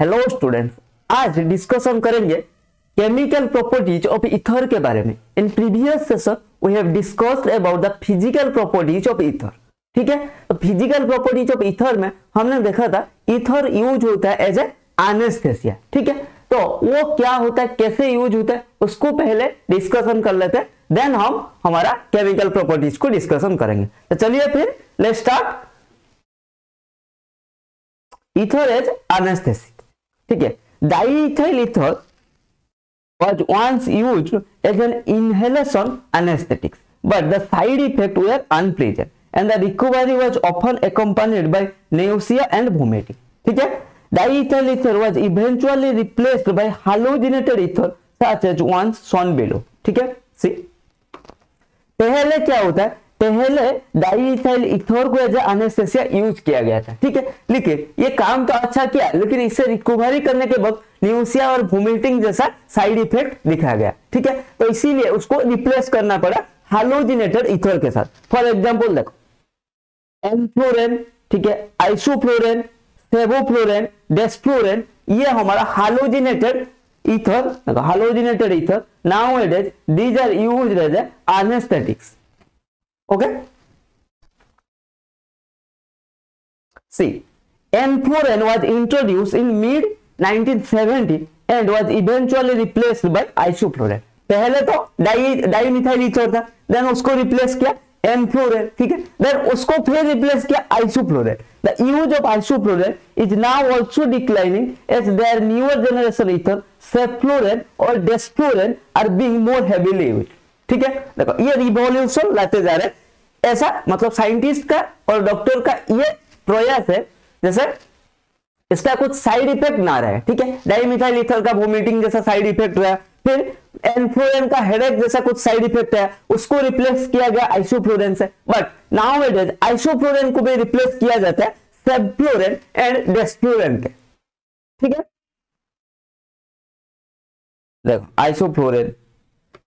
Hello students, आज discussion करेंगे chemical properties of ether के बारे में। In previous session we have discussed about the physical properties of ether. ठीक है, तो फिजिकल प्रॉपर्टीज ऑफ इथर में हमने देखा था इथर यूज होता है एज ए एनेस्थेसिया। ठीक है, तो वो क्या होता है, कैसे यूज होता है, उसको पहले डिस्कशन कर लेते हैं, देन हम हमारा केमिकल प्रॉपर्टीज को डिस्कशन करेंगे। तो चलिए फिर let's start. Ether as anaesthesia. ठीक है, diethyl ether was once used as an inhalation anaesthetic, but the side effect were unpleasant and the recovery was often accompanied by nausea and vomiting. ठीक है, diethyl ether was eventually replaced by halogenated ether such as ones shown below. ठीक है, see पहले क्या होता है, पहले diethyl ether को एज एनेस्थेसिया यूज किया गया था। ठीक है, लेकिन ये काम तो अच्छा किया, लेकिन इससे रिकवरी करने के वक्त न्यूसिया और वोमिटिंग जैसा साइड इफेक्ट दिखा गया। ठीक है, तो इसीलिए उसको रिप्लेस करना पड़ा हैलोजिनेटेड इथर के साथ। फॉर एग्जांपल देखो, एनफ्लोरेन, ठीक है, आइसोफ्लोरेन, सेबोफ्लोरेन, डेस्फ्लोरेन, ये हमारा halogenated ether. Halogenated ether nowadays these are used as anaesthetics. Okay, see enflurane was introduced in mid 1970 and was eventually replaced by isoflurane. पहले तो डाईमिथाइल इथर था, देन उसको रिप्लेस किया एनफ्लोरेन। ठीक है, देन उसको फिर रिप्लेस किया isoflurane. The use of isoflurane is now also declining as their newer generation ether sevoflurane और desflurane are being more heavily used. ठीक है, देखो ये रिवॉल्यूशन लाते जा रहे, ऐसा मतलब साइंटिस्ट का और डॉक्टर का ये प्रयास है जैसे इसका कुछ साइड इफेक्ट ना रहे। ठीक है, डाईमिथाइल इथर का वोमिटिंग जैसा साइड इफेक्ट रहा, फिर एनफ्लोरेन का हेडेक जैसा कुछ साइड इफेक्ट है, उसको रिप्लेस किया गया आइसोफ्लोरेन से। बट नाउएडेज आइसोफ्लोरेन को भी रिप्लेस किया जाता है सेफ्लोरेन एंड डेस्फ्लोरेन के। ठीक है, देखो isoflurane.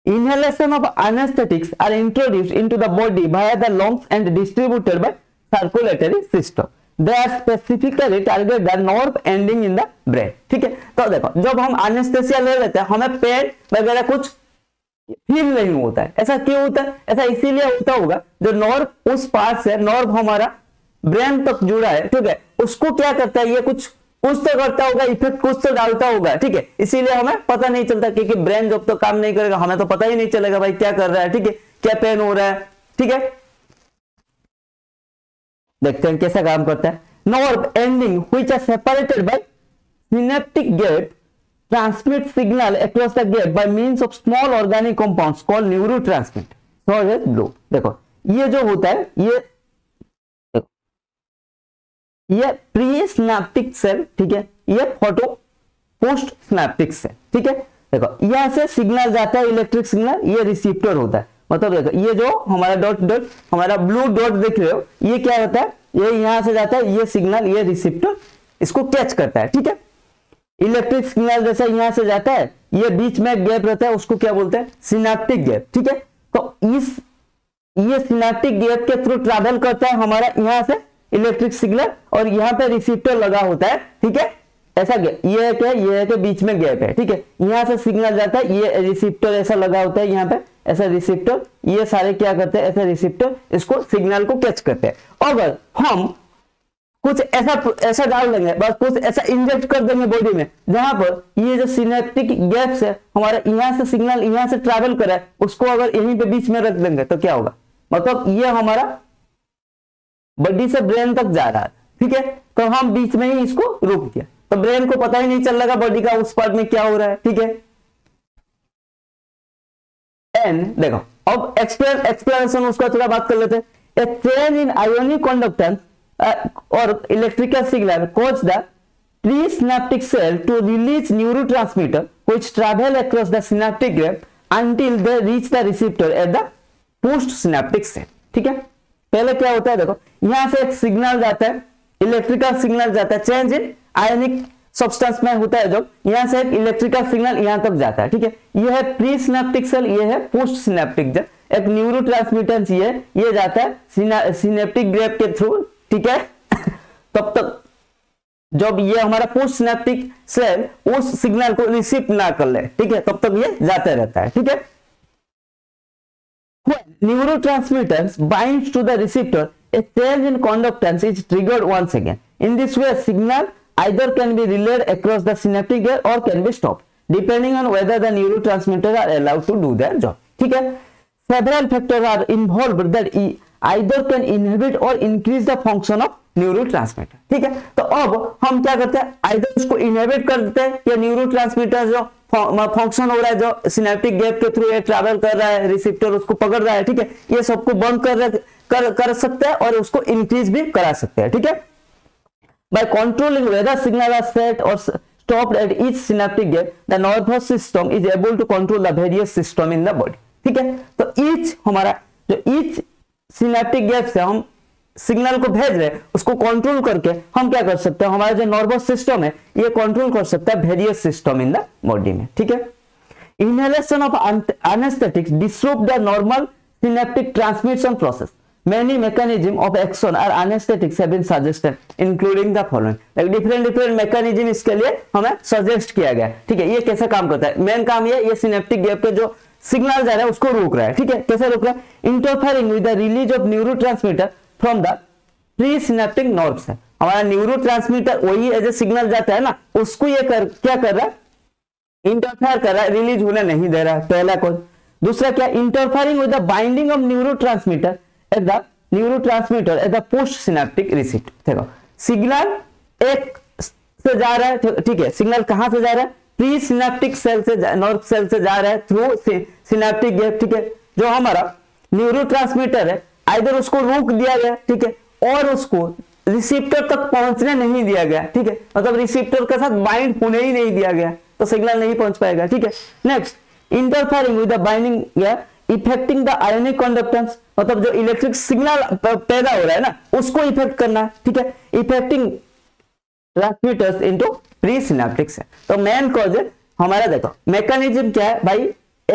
Inhalation of anesthetics are introduced into the body via the lungs and distributed by circulatory system. They are specifically target the nerve ending in the brain. ठीक है, तो देखो जब हम anesthesia ले लेते हैं हमें पेन वगैरह कुछ फील नहीं होता है। ऐसा क्यों होता है? ऐसा इसीलिए होता होगा जो नर्व उस पास है, नर्व हमारा ब्रेन तक जुड़ा है। ठीक है, उसको क्या करता है, ये कुछ तो करता होगा, इफेक्ट कुछ तो डालता होगा। ठीक है, इसीलिए हमें पता नहीं चलता क्योंकि ब्रेन जब तक तो काम नहीं करेगा हमें तो पता ही नहीं चलेगा भाई क्या कर रहा है। ठीक है, क्या पेन हो रहा है। ठीक है, देखते हैं कैसा काम करता है। Nerve ending which are separated by synaptic gap transmit signal across the gap by means of small organic compounds called neurotransmit. Blue देखो ये जो होता है ये प्री स्नैप्टिक सेल। ठीक है, ये फोटो पोस्ट स्नैप्टिक सेल। ठीक है, देखो यहाँ से सिग्नल जाता है इलेक्ट्रिक सिग्नल, ये रिसिप्टर होता है। मतलब देखो ये जो हमारा डॉट डॉट हमारा ब्लू डॉट देख रहे हो, ये क्या होता है, ये यहाँ से जाता है, ये सिग्नल ये रिसिप्टर इसको कैच करता है। ठीक है, इलेक्ट्रिक सिग्नल जैसे यहाँ से जाता है, ये बीच में गैप रहता है, उसको क्या बोलते हैं, सिनैप्टिक गैप। ठीक है, तो इस ये सिनैप्टिक गैप के थ्रू ट्रेवल करता है हमारा यहाँ से इलेक्ट्रिक सिग्नल, और यहाँ पे रिसीप्टर लगा होता है। ठीक है, ऐसा ये है कि बीच में गैप है। ठीक है, यहाँ से सिग्नल जाता है, ये रिसीप्टर ऐसा लगा होता है, यहाँ पे ऐसा रिसीप्टर, ये सारे क्या करते हैं, ऐसा रिसीप्टर इसको सिग्नल को कैच करते हैं। अगर हम कुछ ऐसा डाल देंगे, बस कुछ ऐसा इंजेक्ट कर देंगे बॉडी में, जहां पर ये जो सिनेप्टिक गैप्स है हमारा, यहाँ से सिग्नल यहाँ से ट्रेवल कर रहा है, उसको अगर यहीं पे बीच में रख देंगे तो क्या होगा, मतलब ये हमारा बॉडी से ब्रेन तक जा रहा है। ठीक है, तो हम बीच में ही इसको रोक दिया, तो ब्रेन को पता ही नहीं चल रहा बॉडी का उस पार्ट में क्या हो रहा है। ठीक है, एंड देखो अब एक्सप्लेनेशन उसका थोड़ा बात कर लेते हैं। A change in ionic conductance और electrical signal cause the presynaptic cell to release neurotransmitter which travel across the synaptic gap until they reach the receptor at the post synaptic cell. ठीक है, पहले क्या होता है, देखो यहां से एक सिग्नल जाता है, इलेक्ट्रिकल सिग्नल जाता है, चेंज इन आयोनिक सब्सटेंस में होता है, जो यहां से एक इलेक्ट्रिकल सिग्नल यहां तक जाता है। ठीक है, ये है प्री सिनेप्टिक सेल, ये है पोस्ट सिनेप्टिक सेल, एक न्यूरोट्रांसमीटर ये जाता है सिनेप्टिक ग्रेप के थ्रू। ठीक है, तब तक जब ये हमारा पोस्ट सिनेप्टिक सेल उस सिग्नल को रिसीव ना कर ले, ठीक है, तब तक ये जाते रहता है, ठीक है। Neurotransmitters binds to the receptor, a change in conductance is triggered once again. In this way, a signal either can be relayed across the synaptic layer or can be stopped, depending on whether the neurotransmitters are allowed to do their job. ठीक है, several factors are involved that either can inhibit or increase the function of neurotransmitter. ठीक है, तो अब हम क्या करते हैं, either उसको inhibit कर देते हैं या neurotransmitter जो फंक्शन हो रहा है जो सिनेप्टिक गैप के थ्रू ये ट्रैवल कर रहा है, रिसेप्टर उसको पकड़ रहा है, ठीक है, ये सबको बंद कर सकते हैं और उसको इंक्रीज भी करा सकते हैं, ठीक है। By controlling whether signal are set और stopped at each synaptic gap the nervous system is able to control the various system in the body, ठीक है। तो ईच हमारा जो ईच सिनेप्टिक गैप से हम सिग्नल को भेज रहे हैं उसको कंट्रोल करके हम क्या कर सकते हैं, हमारा जो नर्वस सिस्टम है ये कंट्रोल कर सकता है various system in the body में, ठीक है। Inhalation of anaesthetics disrupt the normal synaptic transmission process, many mechanism of action और anaesthetics have been suggested including the following. Different mechanism इसके लिए हमें सजेस्ट किया गया, ठीक है। ये कैसे काम करता है, मेन काम ये सिनेप्टिक गैप के जो सिग्नल जा रहा है उसको रोक रहा है, ठीक है। कैसे रोक रहा है, interfering with the release of neurotransmitter from the presynaptic nerves. हमारा न्यूरोट्रांसमीटर वही एज ए सिग्नल जाता है ना, उसको ये क्या कर रहा है, इंटरफेयर कर रहा है, रिलीज होने नहीं दे रहा है, पहला कॉज। दूसरा क्या, interfering with the binding of neurotransmitter at the post synaptic receptor. देखो सिग्नल एक से जा रहा है, ठीक है, सिग्नल कहां से जा रहा है, प्रीसिनेप्टिक सेल से, नर्व सेल से जा रहा है थ्रू सिनेप्टिक गैप, ठीक है। जो हमारा न्यूरोट्रांसमीटर है आइदर उसको रोक दिया गया, ठीक है, और उसको रिसेप्टर तक पहुंचने नहीं दिया गया, ठीक है, मतलब रिसेप्टर के साथ बाइंड होने ही नहीं दिया गया तो सिग्नल नहीं पहुंच पाएगा, ठीक है। Next, interfering with the binding या इफेक्टिंग द आयोनिक कंडक्टेंस, मतलब जो इलेक्ट्रिक सिग्नल पैदा हो रहा है ना उसको इफेक्ट करना, ठीक है, affecting transmitters into presynaptic cell. तो मेन कॉज हमारा देखो मैकेनिज्म क्या है भाई,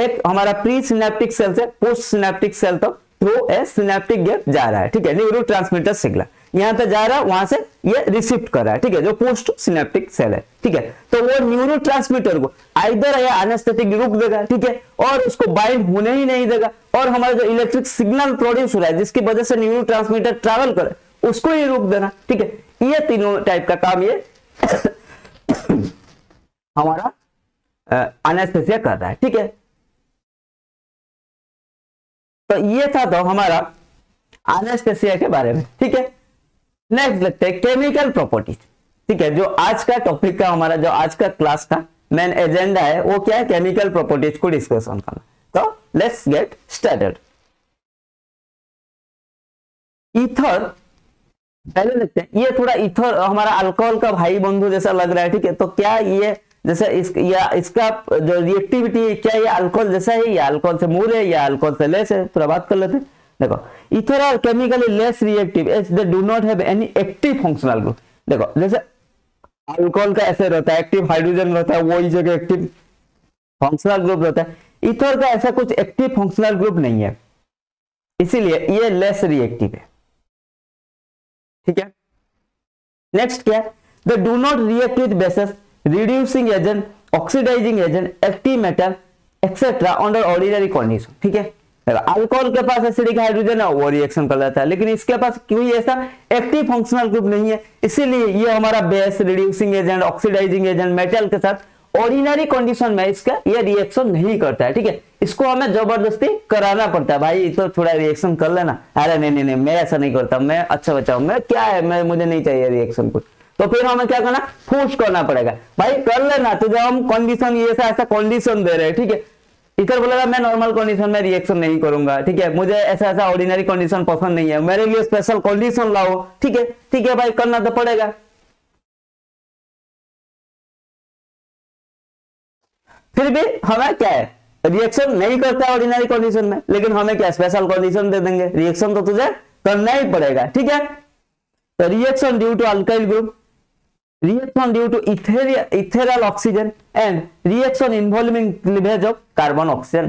एक हमारा प्रीसिनेप्टिक सेल से पोस्ट सिनेप्टिक सेल तक थ्रू ए सिनेप्टिक गैप जा रहा है, ठीक है, न्यूरोट्रांसमीटर सिग्नल यहां पे जा रहा है, वहां से ये रिसीव कर रहा है, ठीक है, जो पोस्ट सिनेप्टिक सेल है, ठीक है। तो वो न्यूरोट्रांसमीटर को आइदर या एनेस्थेटिक रोक देगा, ठीक है, और उसको बाइंड होने ही नहीं देगा, और हमारा जो इलेक्ट्रिक सिग्नल प्रोड्यूस हो रहा है जिसकी वजह से न्यूरोट्रांसमीटर ट्रैवल करे उसको ही रोक देना, ठीक है। ये तीनों टाइप का काम ये हमारा एनेस्थेसिया कर रहा है, ठीक है। तो ये था तो हमारा एनेस्थेसिया के बारे में, ठीक है। नेक्स्ट लगते हैं केमिकल प्रॉपर्टीज, ठीक है, जो आज का टॉपिक का हमारा जो आज का क्लास का मेन एजेंडा है वो क्या है, केमिकल प्रॉपर्टीज को डिस्कशन करना। तो लेट्स गेट स्टार्टेड। ईथर पहले देखते हैं, ये थोड़ा ईथर हमारा अल्कोहल का भाई बंधु जैसा लग रहा है, ठीक है। तो क्या ये जैसे इसका जो रिएक्टिविटी क्या ये अल्कोहल जैसा है या अल्कोहल से मूल है या अल्कोहल से लेस है, थोड़ा बात कर लेते हैं। देखो ether are chemically less reactive as they do not have any active functional group. देखो जैसे अल्कोहल का ऐसे रहता है एक्टिव हाइड्रोजन रहता है, वही जगह एक्टिव फंक्शनल ग्रुप रहता है, इथर का ऐसा कुछ एक्टिव फंक्शनल ग्रुप नहीं है, इसीलिए ये लेस रिएक्टिव है, ठीक है। नेक्स्ट क्या है, they do not react with bases, reducing agent, oxidising agent, active metal etcetera under ordinary condition, ठीक है। अल्कोहल के पास एसिडिक हाइड्रोजन है वो रिएक्शन कर लेता है, लेकिन इसके पास कोई ऐसा एक्टिव फंक्शनल ग्रुप नहीं है, इसीलिए ये हमारा base, reducing agent, oxidising agent, metal के साथ ऑर्डिनरी कंडीशन में इसका ये रिएक्शन नहीं करता है, ठीक है। इसको हमें जबरदस्ती कराना पड़ता है, भाई तो थोड़ा रिएक्शन कर लेना, अरे नहीं नहीं नहीं मैं ऐसा नहीं करता, मैं अच्छा बच्चा हूं, मैं क्या है मैं मुझे नहीं चाहिए रिएक्शन कुछ, तो फिर हमें क्या करना, फोर्स करना पड़ेगा, भाई कर लेना तुझे हम कंडीशन ये ऐसा कंडीशन दे रहे हैं, ठीक है। इधर बोलेगा मैं नॉर्मल कंडीशन में रिएक्शन नहीं करूंगा, ठीक है, मुझे ऐसा ऐसा ऑर्डिनरी कंडीशन पसंद नहीं है, मेरे लिए स्पेशल कंडीशन लाओ, ठीक है, ठीक है भाई करना तो पड़ेगा। फिर भी हमें क्या है, रिएक्शन नहीं करता ऑर्डिनरी कंडीशन में, लेकिन हमें क्या स्पेशल कंडीशन दे देंगे, रिएक्शन तो तुझे करना ही पड़ेगा, ठीक है। तो reaction due to alkyl group, reaction due to ethereal oxygen and reaction involving cleavage of carbon oxygen,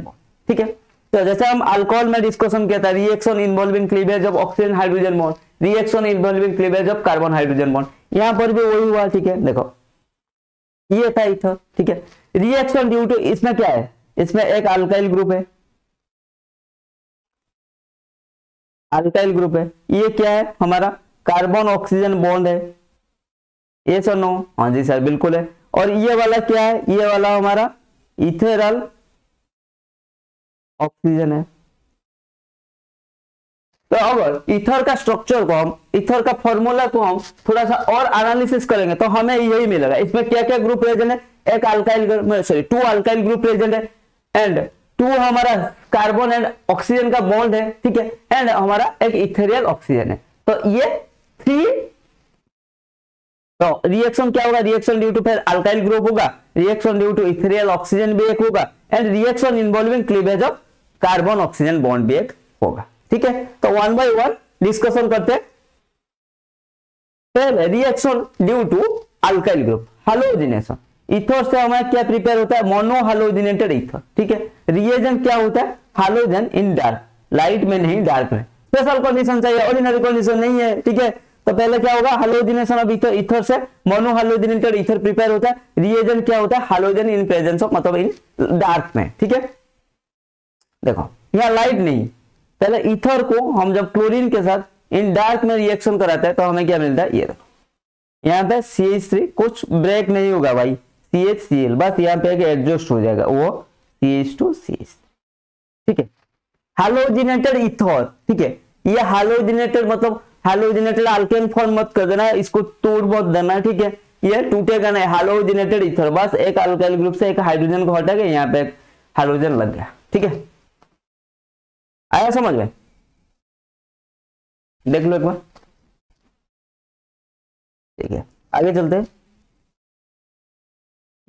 ठीक है। तो जैसे हम अल्कोहल में डिस्कशन किया था, reaction involving cleavage of oxygen hydrogen bond, reaction involving cleavage of carbon hydrogen bond, यहाँ पर भी वही हुआ, ठीक है। देखो ये था इथर, ठीक है। रिएक्शन ड्यू टू, इसमें क्या है, इसमें एक अल्काइल ग्रुप है, अल्काइल ग्रुप है। ये क्या है हमारा कार्बन ऑक्सीजन बॉन्ड है, यस और नो? हाँ जी सर बिल्कुल है। और ये वाला क्या है, ये वाला हमारा इथेरल ऑक्सीजन है। तो अब इथर का स्ट्रक्चर को हम, इथर का फॉर्मूला को हम थोड़ा सा और एनालिसिस करेंगे तो हमें यही मिलेगा। इसमें क्या क्या ग्रुप प्रेजेंट है, एक alkyl, sorry two alkyl group present है, एंड टू हमारा कार्बन एंड ऑक्सीजन का बॉन्ड है, ठीक है, एंड हमारा एक इथेरियल ऑक्सीजन है। तो ये थ्री, तो रिएक्शन क्या होगा, रिएक्शन ड्यू टू फिर अल्काइल ग्रुप होगा, reaction due to ethereal oxygen भी एक होगा, and reaction involving cleavage of carbon oxygen bond भी एक होगा, ठीक है। तो वन बाय वन डिस्कशन करते हैं। पहले reaction due to alkyl group, halogenation. Ether से हमारा क्या प्रिपेयर होता है, मोनोहैलोजिनेटेड इथर, ठीक है। रिएजेंट क्या होता है, हैलोजन इन डार्क, लाइट में नहीं डार्क में। स्पेशल कंडीशन चाहिए, ऑर्डिनरी कंडीशन नहीं है, ठीक है। तो पहले क्या होगा, हैलोजिनेशन ऑफ इथर। इथर से मोनोहैलोजिनेटेड इथर प्रिपेयर होता है। रिएजेंट क्या होता है, हैलोजन इन प्रेजेंस ऑफ, मतलब इन डार्क में, ठीक है। देखो यहाँ लाइट नहीं, पहले इथर को हम जब क्लोरीन के साथ इन डार्क में रिएक्शन कराते हैं तो हमें क्या मिलता है, ये देखो यहाँ पे CH3, कुछ ब्रेक नहीं होगा भाई, CHCl बस यहाँ पे एडजस्ट हो जाएगा, वो CH2 CH, ठीक है। हैलोजिनेटेड इथर, ठीक है। ये हैलोजिनेटेड मतलब हैलोजिनेटेड अल्केन फॉर्म मत कर देना, इसको तोड़ मत देना, ठीक है, ये टूटेगा नहीं। हैलोजिनेटेड इथर, बस एक अल्काइल ग्रुप से एक हाइड्रोजन को हटा के यहाँ पे हैलोजन लग गया, ठीक है। आया समझ में? देख लो एक बार, ठीक है। आगे चलते हैं,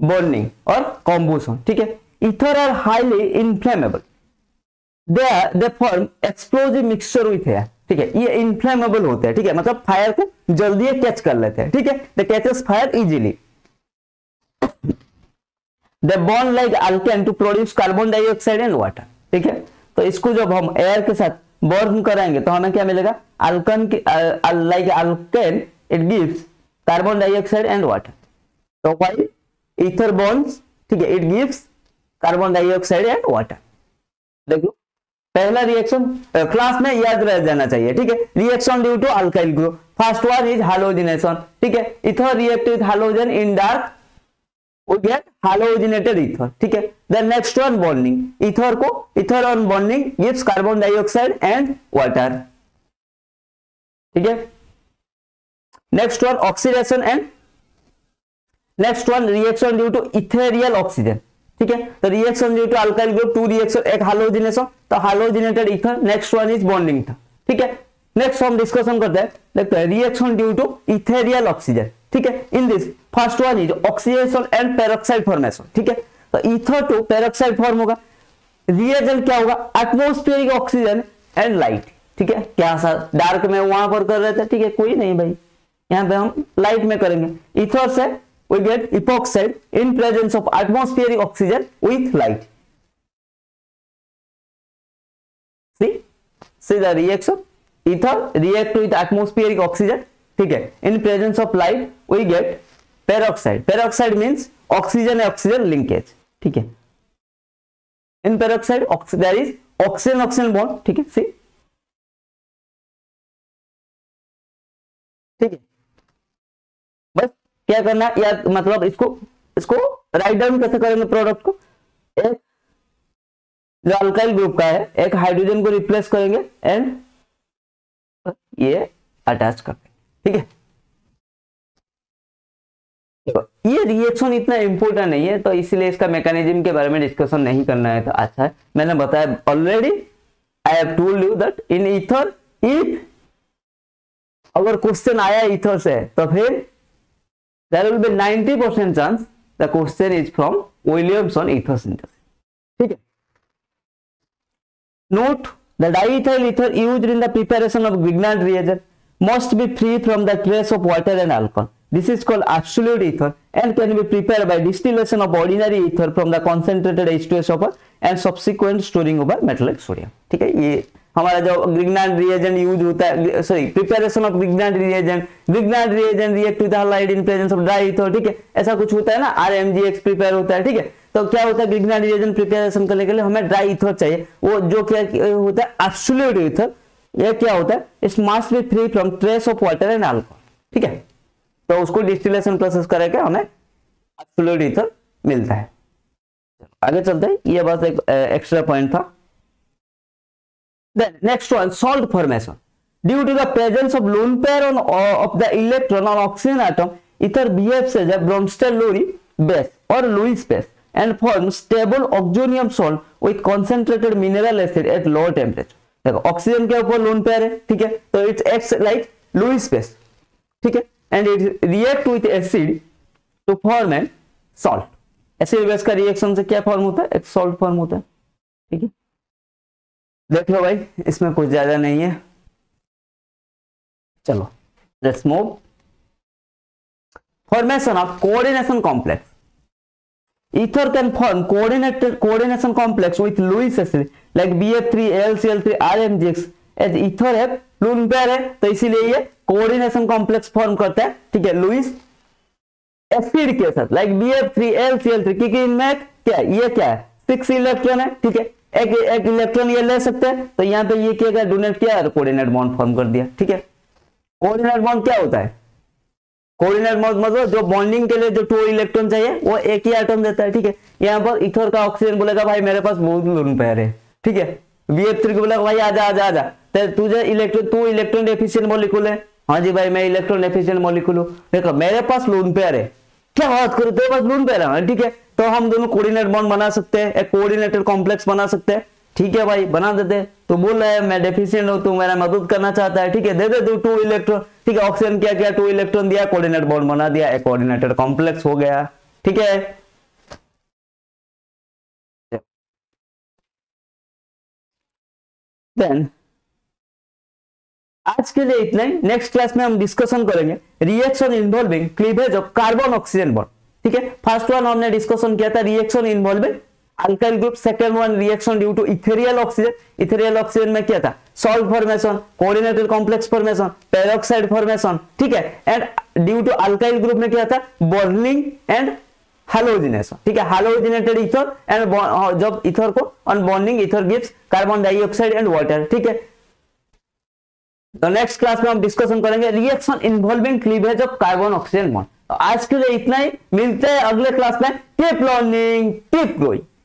बॉन्डिंग और कॉम्बोशन, ठीक है। Ether are highly inflammable, they form explosive mixture with air, ठीक है। ये इनफ्लेमेबल होते हैं, ठीक है, मतलब फायर को जल्दी कैच कर लेते हैं, ठीक है। They catches fire easily, they bond like alkane to produce carbon dioxide and water, ठीक है। तो इसको जब हम एयर के साथ बॉर्न कराएंगे तो हमें क्या मिलेगा, अल्केन की like alkane it gives carbon dioxide and water. तो भाई इथर बॉन्ड्स, ठीक है, it gives carbon dioxide and water. देखो पहला रिएक्शन क्लास में याद रह जाना चाहिए, ठीक है। Reaction due to alkyl group, first one is halogenation, ठीक है। Ether react with halogen in dark, we get halogenated ether, ठीक है। The next one bonding, ether को ether on bonding gives carbon dioxide and water, ठीक है। Next one oxidation and next one reaction due to ethereal oxygen, ठीक है। तो reaction due to alkyl group two reaction, एक halogenation, तो halogenated ether, next one is bonding था, ठीक है। Next हम discussion करते हैं, देखते हैं reaction due to ethereal oxygen, ठीक है। In this first one is oxidation and peroxide formation, ठीक है। तो ईथर टू पेरोक्साइड फॉर्म होगा। रिएजेंट क्या होगा, एटमॉस्फेरिक ऑक्सीजन एंड लाइट, ठीक है। क्या सर डार्क में वहां पर कर रहे थे, ठीक है, कोई नहीं भाई, यहाँ पे हम लाइट में करेंगे। ईथर से we get epoxide in presence of atmospheric oxygen with light. See the reaction, ether react with atmospheric oxygen, ठीक है, in presence of light we get peroxide. Peroxide means oxygen oxygen linkage, ठीक है। In peroxide there is oxygen oxygen bond, ठीक है, सी, ठीक है। बस क्या करना या मतलब इसको राइट डाउन कैसे करेंगे प्रोडक्ट को, एक जो अल्काइल ग्रुप का है एक हाइड्रोजन को रिप्लेस करेंगे एंड ये अटैच करते, ठीक है। देखो ये रिएक्शन इतना इंपोर्टेंट नहीं है तो इसलिए इसका मैकेनिज्म के बारे में डिस्कशन नहीं करना है, तो अच्छा है मैंने बताया already. I have told you that in ether if अगर क्वेश्चन आया ईथर से तो फिर there will be 90% chance the question is from Williamson ether synthesis, ठीक है। Note the diethyl ether used in the preparation of Grignard reagent must be free from the trace of water and alcohol. This is called absolute ether and can be prepared by distillation of ordinary ether from the concentrated H2SO and subsequent storing over metallic sodium, ठीक है। ये हमारा जो Grignard reagent use होता है, sorry preparation of Grignard reagent react with halide in presence of dry ether, ठीक है, ऐसा कुछ होता है ना, आरएमजीएक्स प्रिपेयर होता है, ठीक है। तो क्या होता है ग्रिग्नार्ड रिएजेंट प्रिपरेशन करने के लिए हमें ड्राई ईथर चाहिए, वो जो क्या होता है एब्सोल्यूट ईथर। यह क्या होता है, it's must be free from trace of water and alcohol, ठीक है। तो उसको डिस्टिलेशन प्रोसेस करके हमें एब्सोल्यूट ईथर मिलता है। आगे चलते हैं, ये बस एक एक्स्ट्रा पॉइंट था। Then next one, salt formation. Due to the presence of lone pair on of the electron on oxygen atom, ether behaves as a Bronsted-Lowry base or Lewis base and forms stable oxonium salt with concentrated mineral acid at low temperature. देखो oxygen के ऊपर lone pair है, ठीक है, तो it's acts like Lewis base, ठीक है, and it react with acid to form an salt. Acid base का रिएक्शन से क्या फॉर्म होता है, एक सॉल्ट फॉर्म होता है, ठीक है। देख लो भाई, इसमें कुछ ज्यादा नहीं है। चलो let's move. Formation of coordination complex. Ether can form coordinated coordination complex with Lewis acid like BF3 AlCl3 RMgX as ether है, लोन पेयर है, तो इसीलिए ये कोऑर्डिनेशन कॉम्प्लेक्स फॉर्म करता है, ठीक है, लुईस एसिड के साथ लाइक BF3 AlCl3, क्योंकि इनमें क्या है, ये क्या है 6 इलेक्ट्रॉन है, ठीक है, एक इलेक्ट्रॉन ये ले सकते हैं, तो यहाँ पे ये क्या कर डोनेट किया और कोऑर्डिनेट बॉन्ड फॉर्म कर दिया, ठीक है। कोऑर्डिनेट बॉन्ड क्या होता है, कोऑर्डिनेट बॉन्ड मतलब जो बॉन्डिंग के लिए जो 2 इलेक्ट्रॉन चाहिए वो एक ही एटम देता है, ठीक है। यहाँ पर इथर का ऑक्सीजन बोलेगा भाई मेरे पास बहुत लोन पेयर है, ठीक है, BF3 को बोलेगा भाई आजा आजा आजा, तो तुझे इलेक्ट्रॉन, तू इलेक्ट्रॉन डेफिशिएंट मॉलिक्यूल है, हाँ जी भाई मैं इलेक्ट्रॉन डेफिशिएंट मॉलिक्यूल हूँ, देखो मेरे पास लोन पेयर है, क्या बात करो तेरे पास लोन पेयर है, ठीक है, तो हम दोनों कोऑर्डिनेट बॉन्ड बना सकते हैं, एक कोऑर्डिनेटेड कॉम्प्लेक्स बना सकते हैं, ठीक है भाई बना देते। तो बोल रहा है मैं डेफिशिएंट हूं, तू मेरा मदद करना चाहता है, ठीक है, दे दे दो 2 इलेक्ट्रॉन, ठीक है, ऑक्सीजन क्या क्या 2 इलेक्ट्रॉन दिया, कोऑर्डिनेट बॉन्ड बना दिया, एक कोऑर्डिनेटेड कॉम्प्लेक्स हो गया, ठीक है। देन आज के लिए इतना ही। नेक्स्ट क्लास में हम डिस्कशन करेंगे reaction involving cleavage of carbon oxygen bond, ठीक है। फर्स्ट वन हमने डिस्कशन किया था reaction involving alkyl group, second one reaction due to ethereal oxygen, ethereal oxygen में क्या था salt formation, coordinated complex formation, peroxide formation, ठीक है, and due to alkyl group में क्या था बर्निंग एंड हैलोजिनेशन, ठीक है, हैलोजिनेटेड ईथर एंड जब ईथर को on bonding ether gives carbon dioxide and water, ठीक है। तो नेक्स्ट क्लास में हम डिस्कशन करेंगे reaction involving cleavage of carbon oxygen bond. आज के लिए इतना ही, मिलते हैं अगले क्लास में। Keep learning keep growing.